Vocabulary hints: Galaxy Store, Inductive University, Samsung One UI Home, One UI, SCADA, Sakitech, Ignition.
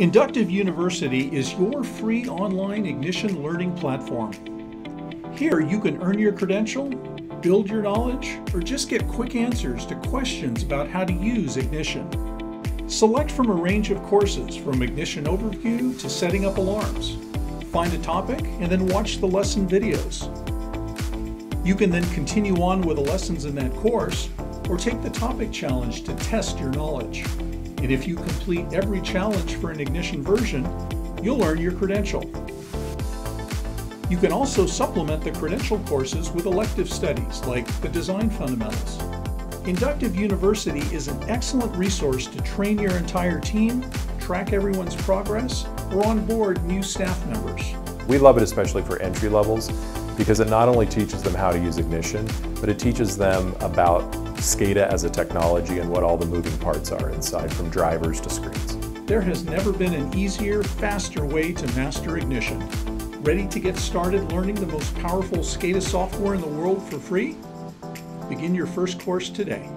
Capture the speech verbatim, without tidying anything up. Inductive University is your free online Ignition learning platform. Here you can earn your credential, build your knowledge, or just get quick answers to questions about how to use Ignition. Select from a range of courses, from Ignition Overview to setting up alarms. Find a topic and then watch the lesson videos. You can then continue on with the lessons in that course or take the topic challenge to test your knowledge. And if you complete every challenge for an Ignition version, you'll earn your credential. You can also supplement the credential courses with elective studies like the Design Fundamentals. Inductive University is an excellent resource to train your entire team, track everyone's progress, or onboard new staff members. We love it especially for entry levels because it not only teaches them how to use Ignition, but it teaches them about SCADA as a technology and what all the moving parts are inside, from drivers to screens. There has never been an easier, faster way to master Ignition. Ready to get started learning the most powerful SCADA software in the world for free? Begin your first course today.